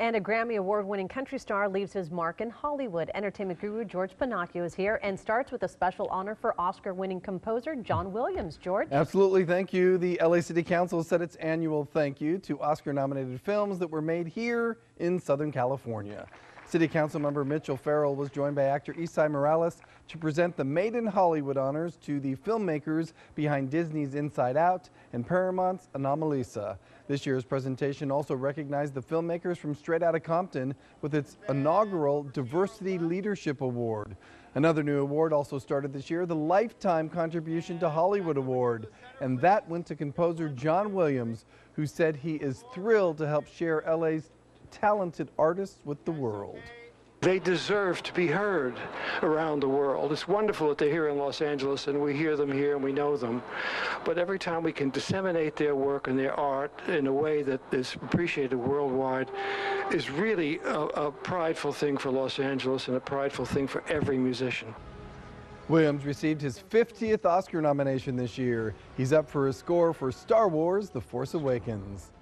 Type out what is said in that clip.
And a Grammy Award-winning country star leaves his mark in Hollywood. Entertainment guru George Panaccio is here and starts with a special honor for Oscar-winning composer John Williams. George? Absolutely, thank you. The LA City Council said its annual thank you to Oscar-nominated films that were made here in Southern California. City Council member Mitchell Farrell was joined by actor Esai Morales to present the Made in Hollywood Honors to the filmmakers behind Disney's Inside Out and Paramount's Anomalisa. This year's presentation also recognized the filmmakers from Straight Outta Compton with its inaugural Diversity Leadership Award. Another new award also started this year, the Lifetime Contribution to Hollywood Award, and that went to composer John Williams, who said he is thrilled to help share LA's talented artists with the world. They deserve to be heard around the world. It's wonderful that they're here in Los Angeles and we hear them here and we know them. But every time we can disseminate their work and their art in a way that is appreciated worldwide is really a prideful thing for Los Angeles and a prideful thing for every musician. Williams received his 50th Oscar nomination this year. He's up for a score for Star Wars: The Force Awakens.